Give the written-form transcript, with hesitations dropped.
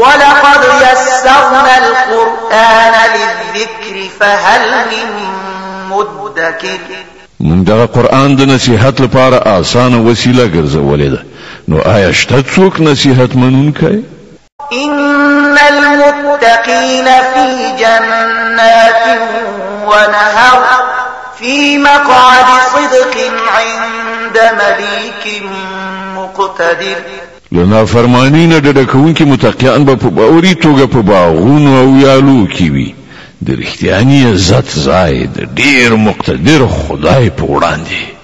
ولقد يسرنا القرآن للذكر فهل من مدكر؟ من دغه قرآن د نصیحت لپاره آسان وسیله ګرځولې ده، نو آیا شته څوک نصیحت منونکی؟ ان المتقين في جنات ونهر في مقعد صدق عند مليك مقتدر. لنا فرمانین ددکون کی متقیان به باوری توګه په باغون او یالو کی وی د رښتیاني عزت زائد ډیر مقتدر خدای په وړاندې.